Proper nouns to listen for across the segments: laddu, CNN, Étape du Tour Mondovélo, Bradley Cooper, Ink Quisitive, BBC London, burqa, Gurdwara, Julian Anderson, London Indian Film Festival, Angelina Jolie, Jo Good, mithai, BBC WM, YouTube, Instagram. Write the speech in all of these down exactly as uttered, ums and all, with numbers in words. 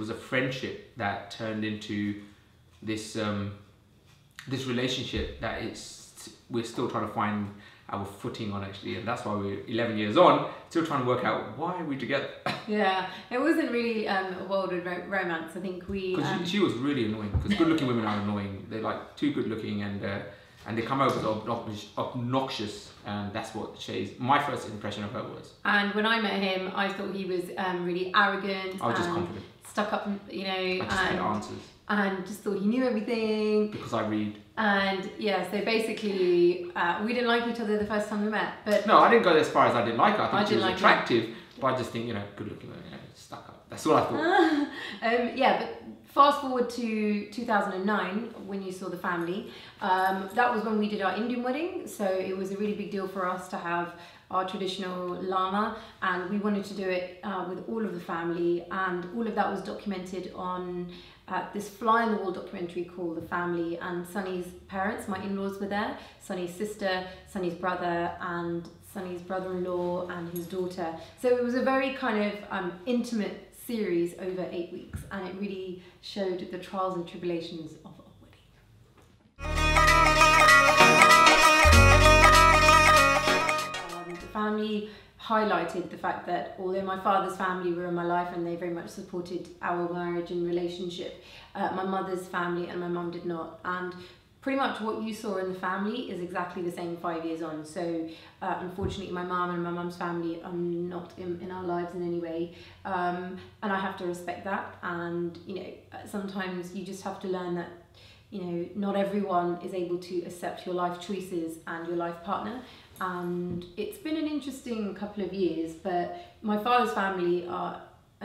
was a friendship that turned into this um, this relationship that it's we're still trying to find our footing on, actually, and that's why we're eleven years on, still trying to work out why are we together. Yeah, it wasn't really um, a world of ro romance. I think we. Because um... she, she was really annoying. Because good-looking women are annoying. They're like too good-looking, and uh, and they come over as obnoxious, obnoxious, and that's what Shay's. My first impression of her was. And when I met him, I thought he was um, really arrogant. I was just confident. Stuck up, you know. I just and... had answers. And just thought he knew everything. Because I read. And yeah, so basically uh, we didn't like each other the first time we met. But no, I didn't go as far as I didn't like her. I think I she was like attractive, her. But I just think, you know, good looking, you know, stuck up. That's all I thought. um, yeah, but fast forward to two thousand nine when you saw The Family. Um, that was when we did our Indian wedding. So it was a really big deal for us to have our traditional Lama, and we wanted to do it uh, with all of the family, and all of that was documented on Uh, this fly-on-the-wall documentary called The Family. And Sunny's parents, my in-laws, were there. Sunny's sister, Sunny's brother, and Sunny's brother-in-law and his daughter. So it was a very kind of um, intimate series over eight weeks, and it really showed the trials and tribulations of our wedding. Um, the Family highlighted the fact that although my father's family were in my life and they very much supported our marriage and relationship, uh, my mother's family and my mum did not. And pretty much what you saw in The Family is exactly the same five years on. So uh, unfortunately my mum and my mum's family are not in, in our lives in any way, um, and I have to respect that. And you know, sometimes you just have to learn that, you know, not everyone is able to accept your life choices and your life partner. And it's been an interesting couple of years, but my father's family are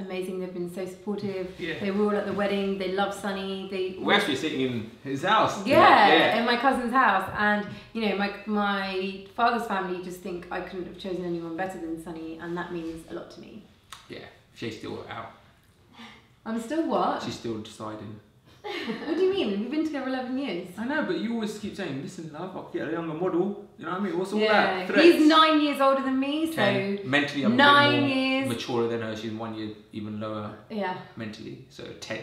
amazing. They've been so supportive. Yeah. They were all at the wedding. They love Sunny. They we're actually sitting in his house. Yeah, yeah, in my cousin's house. And you know, my my father's family just think I couldn't have chosen anyone better than Sunny, and that means a lot to me. Yeah, she's still out. I'm still what? She's still deciding. What do you mean? We've been together eleven years. I know, but you always keep saying, "Listen, love, I'll get a younger model." You know what I mean? What's all yeah. that? Threats. He's nine years older than me, ten. So mentally, I'm nine more years maturer than her. She's one year even lower. Yeah. Mentally, so ten.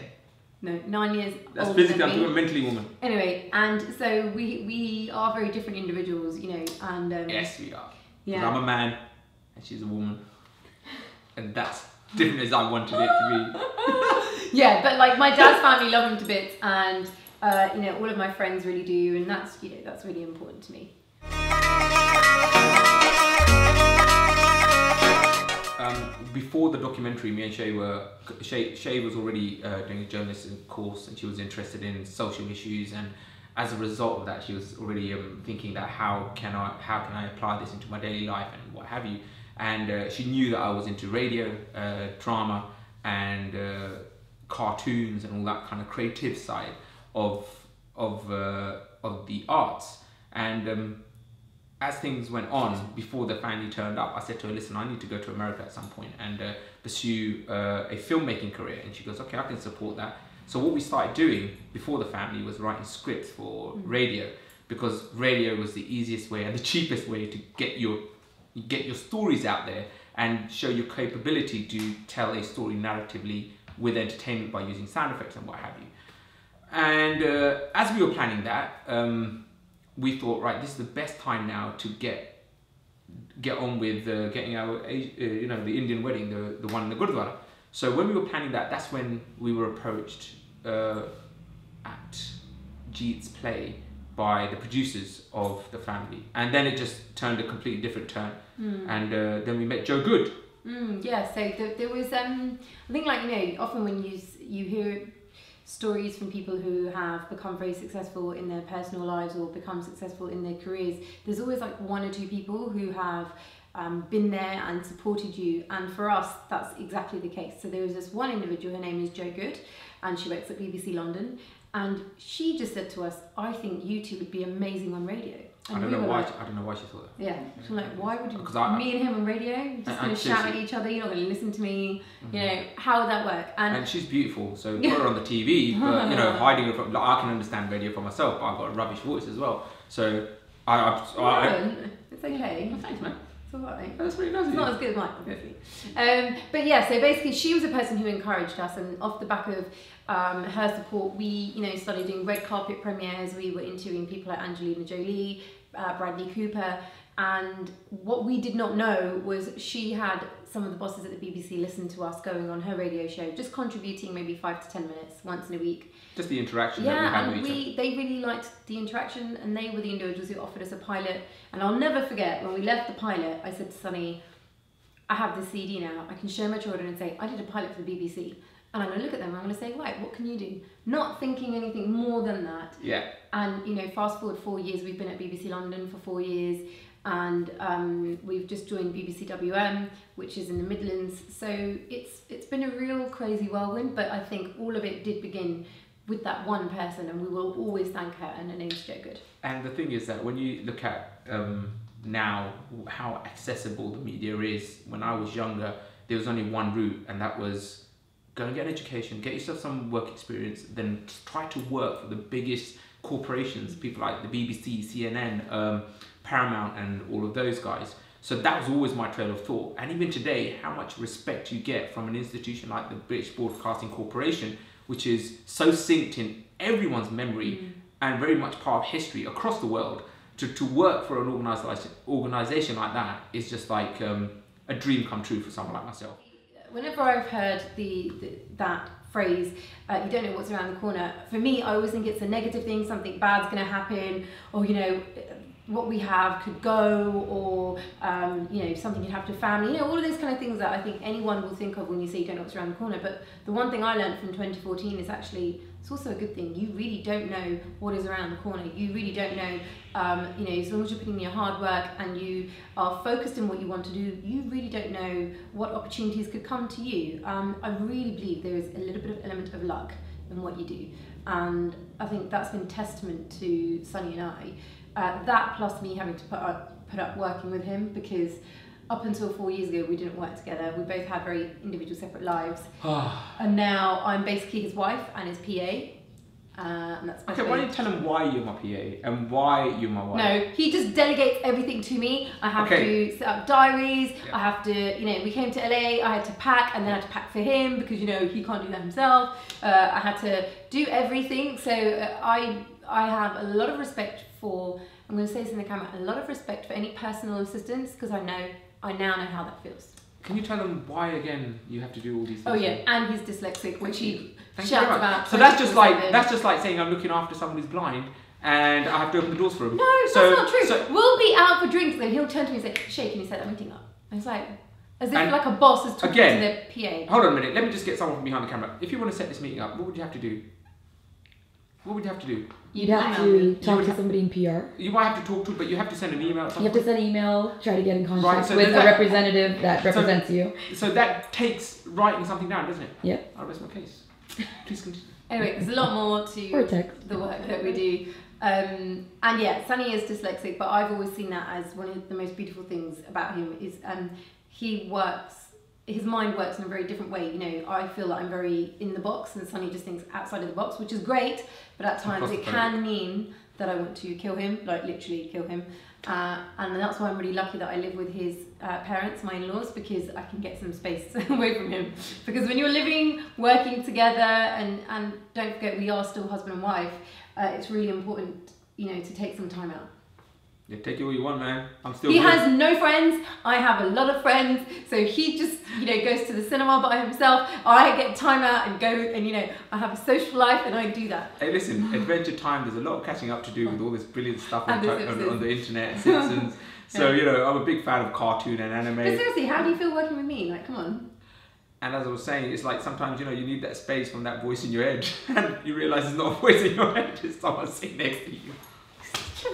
No, nine years. That's older physically. Than I'm me. Doing mentally, woman. Anyway, and so we we are very different individuals, you know. And um, yes, we are. Yeah. I'm a man, and she's a woman, and that's different as I wanted it to be. Yeah, but like my dad's family love him to bits, and uh, you know, all of my friends really do, and that's, you know, that's really important to me. Um, before the documentary, me and Shay were Shay, Shay was already uh, doing a journalism course, and she was interested in social issues, and as a result of that, she was already um, thinking that how can I how can I apply this into my daily life and what have you, and uh, she knew that I was into radio, uh, drama, and uh, cartoons and all that kind of creative side of of uh, of the arts. And um, as things went on, before The Family turned up, I said to her, "Listen, I need to go to America at some point and uh, pursue uh, a filmmaking career." And she goes, "Okay, I can support that." So what we started doing before The Family was writing scripts for radio, because radio was the easiest way and the cheapest way to get your get your stories out there and show your capability to tell a story narratively with entertainment by using sound effects and what have you. And uh, as we were planning that, um, we thought, right, this is the best time now to get get on with uh, getting our, uh, you know, the Indian wedding, the, the one in the Gurdwara. So when we were planning that, that's when we were approached uh, at Jeet's play by the producers of The Family. And then it just turned a completely different turn. Mm. And uh, then we met Jo Good. Mm, yeah, so there, there was, um, I think, like, you know, often when you you hear stories from people who have become very successful in their personal lives or become successful in their careers, there's always like one or two people who have um, been there and supported you, and for us that's exactly the case. So there was this one individual, her name is Jo Good, and she works at B B C London, and she just said to us, "I think you two would be amazing on radio." And I don't we know why. Like, I don't know why she thought that. Yeah, she's like, "Why would you, I, me and him on radio? You're just gonna shout at each other. You're not gonna listen to me. Mm-hmm. You know, how would that work?" And, and she's beautiful, so put her on the T V. But you know, hiding her from, like, I can understand radio for myself, but I've got a rubbish voice as well. So I, I, I, I it's okay. Well, thanks, man. It's It's alright. That's really nice. It's not as good as mine, obviously. Yeah. Um, but yeah, so basically she was a person who encouraged us, and off the back of um, her support, we you know started doing red carpet premieres. We were interviewing people like Angelina Jolie, uh, Bradley Cooper, and what we did not know was she had some of the bosses at the B B C listen to us going on her radio show, just contributing maybe five to ten minutes once in a week. Just the interaction yeah, that we had and with we, each other. They really liked the interaction, and they were the individuals who offered us a pilot. And I'll never forget, when we left the pilot, I said to Sunny, I have this C D now, I can show my children and say, I did a pilot for the B B C. And I'm going to look at them and I'm going to say, right, what can you do? Not thinking anything more than that. Yeah. And, you know, fast forward four years, we've been at B B C London for four years. And um, we've just joined B B C W M, which is in the Midlands. So it's it's been a real crazy whirlwind, but I think all of it did begin with that one person, and we will always thank her, and her name's Jo Good. And the thing is that when you look at um, now how accessible the media is, when I was younger, there was only one route, and that was go and get an education, get yourself some work experience, then try to work for the biggest corporations, people like the B B C, C N N, um, Paramount and all of those guys. So that was always my trail of thought. And even today, how much respect you get from an institution like the British Broadcasting Corporation, which is so synced in everyone's memory mm. and very much part of history across the world. To, to work for an organisation organisation like that is just like um, a dream come true for someone like myself. Whenever I've heard the, the that phrase, uh, you don't know what's around the corner, for me, I always think it's a negative thing, something bad's gonna happen, or you know, what we have could go, or um, you know, something you'd have to family, you know, all of those kind of things that I think anyone will think of when you say you don't know what's around the corner. But the one thing I learned from twenty fourteen is actually, it's also a good thing. You really don't know what is around the corner. You really don't know, um, you know, as long as you're putting in your hard work and you are focused on what you want to do, you really don't know what opportunities could come to you. Um, I really believe there is a little bit of element of luck in what you do. And I think that's been testament to Sunny and I. Uh, that plus me having to put up, put up working with him, because up until four years ago we didn't work together. We both had very individual separate lives. And now I'm basically his wife and his P A. Uh, and that's okay, why don't you tell him why you're my P A and why you're my wife? No, he just delegates everything to me. I have okay. to set up diaries, yeah. I have to, you know, we came to L A, I had to pack and then I had to pack for him because, you know, he can't do that himself. Uh, I had to do everything, so uh, I, I have a lot of respect for, I'm going to say this in the camera, a lot of respect for any personal assistance, because I know, I now know how that feels. Can you tell them why again you have to do all these things? Oh yeah, and he's dyslexic, which he shouts about. So that's just like that's just like saying I'm looking after someone who's blind and I have to open the doors for him. No, that's not true. So we'll be out for drinks, then he'll turn to me and say, "Shay, can you set that meeting up?" And it's like, as if like a boss is talking to the P A. Hold on a minute, let me just get someone from behind the camera. If you want to set this meeting up, what would you have to do? What would you have to do? You'd have to talk to somebody in P R. You might have to talk to, but you have to send an email. You have to send an email, try to get in contact right, so with a that, representative that represents so, you. So that takes writing something down, doesn't it? Yeah. I'll rest my case. Please continue. Anyway, there's a lot more to the work that we do. Um, and yeah, Sunny is dyslexic, but I've always seen that as one of the most beautiful things about him is um, he works, his mind works in a very different way. You know, I feel that I'm very in the box and Sunny just thinks outside of the box, which is great, but at times it can mean that I want to kill him, like literally kill him. Uh, and that's why I'm really lucky that I live with his uh, parents, my in-laws, because I can get some space away from him. Because when you're living, working together, and, and don't forget we are still husband and wife, uh, it's really important, you know, to take some time out. Yeah, take it all you want, man. I'm still. He good. Has no friends. I have a lot of friends. So he just, you know, goes to the cinema by himself. I get time out and go, and you know, I have a social life, and I do that. Hey, listen, Adventure Time. There's a lot of catching up to do with all this brilliant stuff on, the, on, on the internet, Simpsons. So you know, I'm a big fan of cartoon and anime. But seriously, how do you feel working with me? Like, come on. And as I was saying, it's like sometimes, you know, you need that space from that voice in your head, and you realise it's not a voice in your head; it's someone sitting next to you.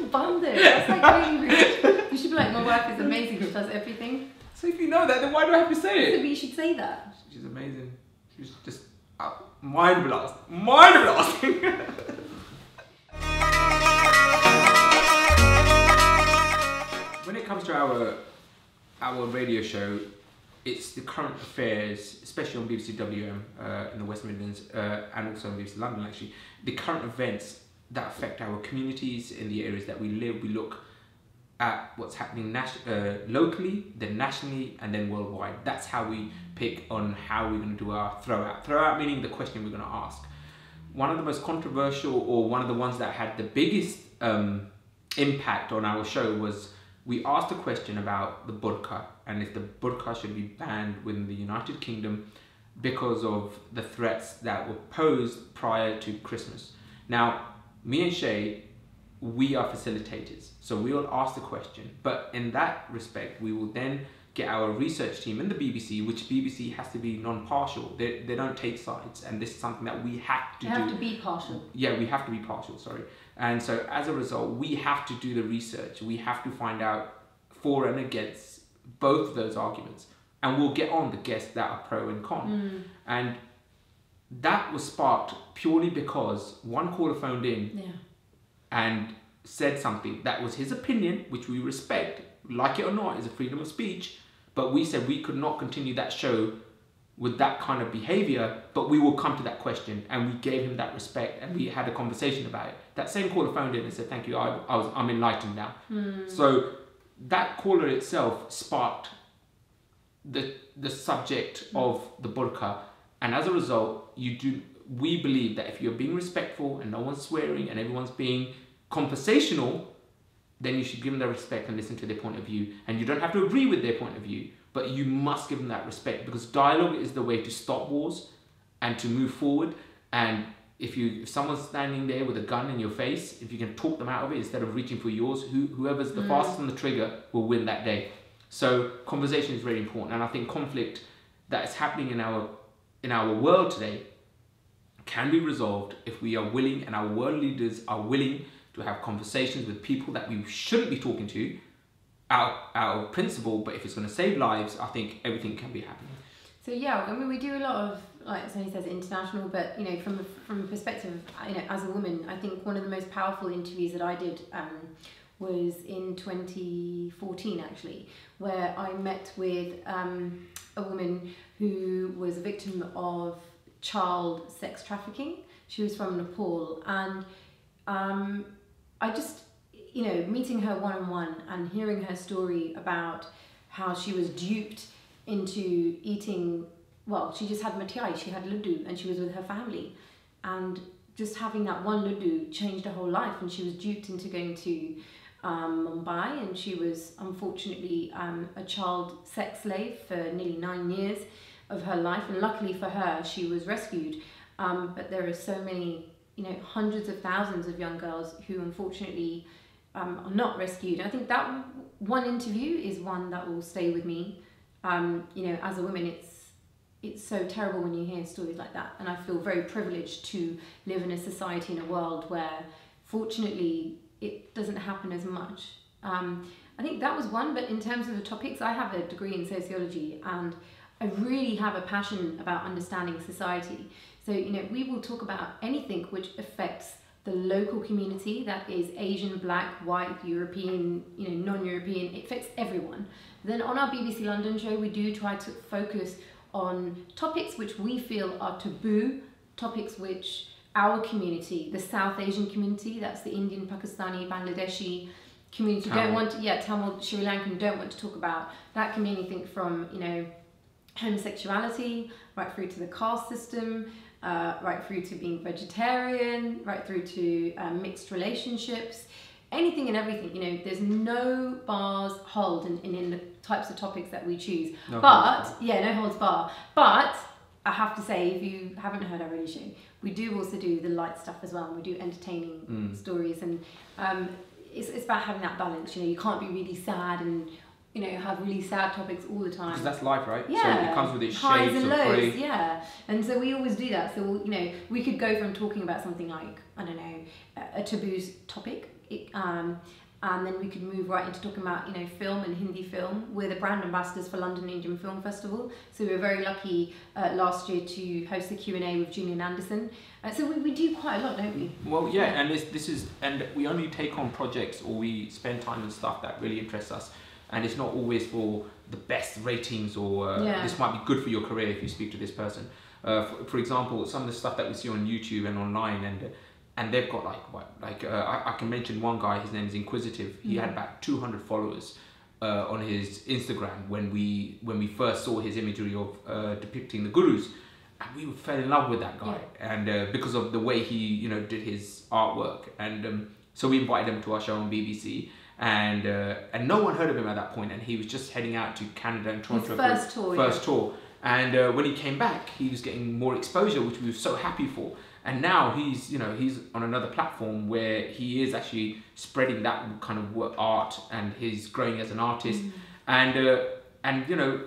Abundant. That's like really rude. You should be like, my wife is amazing, she does everything. So if you know that, then why do I have to say it? You should say that. She's amazing. She's just uh, mind blast. Mind blasting. When it comes to our our radio show, it's the current affairs, especially on B B C W M uh, in the West Midlands uh, and also on B B C London actually. The current events that affect our communities in the areas that we live, we look at what's happening uh, locally, then nationally, and then worldwide. That's how we pick on how we're going to do our throw out. Throw out meaning the question we're going to ask. One of the most controversial, or one of the ones that had the biggest um, impact on our show, was we asked a question about the burqa and if the burqa should be banned within the United Kingdom because of the threats that were posed prior to Christmas. Now, me and Shay, we are facilitators, so we will ask the question, but in that respect we will then get our research team in the B B C, which B B C has to be non-partial. They, they don't take sides, and this is something that we have to do. You have to be partial. Yeah, we have to be partial, sorry. And so as a result, we have to do the research. We have to find out for and against both of those arguments, and we'll get on the guests that are pro and con. Mm. And that was sparked purely because one caller phoned in, yeah, and said something that was his opinion, which we respect, like it or not, is a freedom of speech, but we said we could not continue that show with that kind of behavior, but we will come to that question, and we gave him that respect, and we had a conversation about it. That same caller phoned in and said, thank you, I, I was, I'm enlightened now. Mm. So that caller itself sparked the, the subject mm. of the burqa, and as a result, you do, we believe that if you're being respectful and no one's swearing and everyone's being conversational, then you should give them their respect and listen to their point of view. And you don't have to agree with their point of view, but you must give them that respect, because dialogue is the way to stop wars and to move forward. And if you, if someone's standing there with a gun in your face, if you can talk them out of it instead of reaching for yours, who, whoever's the mm. fastest on the trigger will win that day. So conversation is very important. And I think conflict that is happening in our, in our world today can be resolved if we are willing, and our world leaders are willing, to have conversations with people that we shouldn't be talking to out of principle. But if it's going to save lives, I think everything can be happening. So yeah, I mean, we do a lot of, like Sonny says, international, but you know, from from a perspective of, you know, as a woman, I think one of the most powerful interviews that I did um, was in twenty fourteen, actually, where I met with um, a woman who was a victim of child sex trafficking. She was from Nepal, and um, I just, you know, meeting her one-on-one and hearing her story about how she was duped into eating, well, she just had mithai, she had laddu, and she was with her family, and just having that one laddu changed her whole life. And she was duped into going to um, Mumbai, and she was unfortunately um, a child sex slave for nearly nine years of her life, and luckily for her she was rescued, um, but there are so many, you know, hundreds of thousands of young girls who unfortunately um, are not rescued. And I think that one interview is one that will stay with me. Um, you know, as a woman, it's it's so terrible when you hear stories like that, and I feel very privileged to live in a society, in a world where fortunately it doesn't happen as much. Um, I think that was one. But in terms of the topics, I have a degree in sociology, and I really have a passion about understanding society. So, you know, we will talk about anything which affects the local community, that is Asian, black, white, European, you know, non-European, it affects everyone. Then on our B B C London show, we do try to focus on topics which we feel are taboo, topics which our community, the South Asian community, that's the Indian, Pakistani, Bangladeshi community, Tamil. don't want to, yeah, Tamil, Sri Lankan, don't want to talk about. That can be anything from, you know, homosexuality, right through to the caste system, uh, right through to being vegetarian, right through to uh, mixed relationships, anything and everything. You know, there's no bars hold in, in, in the types of topics that we choose. No but, yeah, no holds bar. But I have to say, if you haven't heard our radio show, we do also do the light stuff as well, and we do entertaining mm. stories, and um, it's, it's about having that balance. You know, you can't be really sad and, you know, have really sad topics all the time. Because that's life, right? Yeah. So it comes with its highs and lows, yeah. And so we always do that. So, we'll, you know, we could go from talking about something like, I don't know, a taboo topic, it, um, and then we could move right into talking about, you know, film and Hindi film. We're the brand ambassadors for London Indian Film Festival. So we were very lucky uh, last year to host the Q and A with Julian Anderson. Uh, so we, we do quite a lot, don't we? Well, yeah, yeah. and this, this is, and we only take on projects, or we spend time on stuff that really interests us. And it's not always for the best ratings, or uh, yeah. this might be good for your career if you speak to this person. Uh, for, for example, some of the stuff that we see on YouTube and online, and and they've got like what like uh, I, I can mention one guy, his name is Ink Quisitive. He mm. had about two hundred followers uh, on his Instagram when we when we first saw his imagery of uh, depicting the gurus, and we fell in love with that guy, yeah. and uh, because of the way he you know did his artwork, and um, so we invited him to our show on B B C. And uh, and no one heard of him at that point, and he was just heading out to Canada and Toronto. His first tour. First yeah. tour. And uh, when he came back, he was getting more exposure, which we were so happy for. And now he's you know he's on another platform where he is actually spreading that kind of work, art, and he's growing as an artist. Mm. And uh, and you know.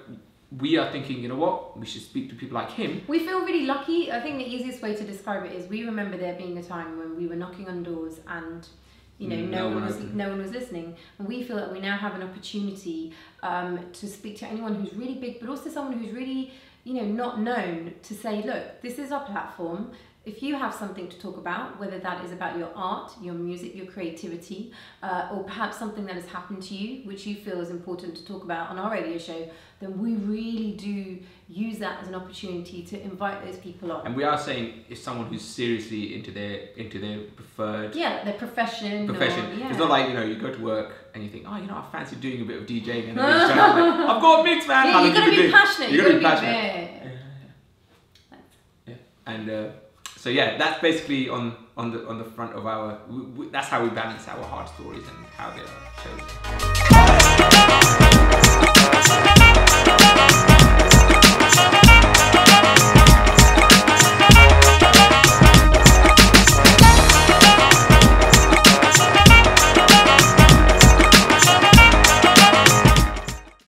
We are thinking, you know what, we should speak to people like him. We feel really lucky. I think the easiest way to describe it is we remember there being a time when we were knocking on doors and you know no, no one was opened. no one was listening, and we feel that we now have an opportunity um, to speak to anyone who's really big, but also someone who's really you know not known, to say, look, this is our platform. If you have something to talk about, whether that is about your art, your music, your creativity, uh, or perhaps something that has happened to you, which you feel is important to talk about on our radio show, then we really do use that as an opportunity to invite those people on. And we are saying if someone who's seriously into their into their preferred yeah their profession profession. Or, yeah. It's not like you know you go to work and you think, oh you know I fancy doing a bit of DJing, and then you start like, I've got a mix, man. Yeah, you've got to be passionate. You've got to be passionate. Yeah, and. Uh, So yeah, that's basically on on the on the front of our. We, we, that's how we balance our hard stories and how they are chosen.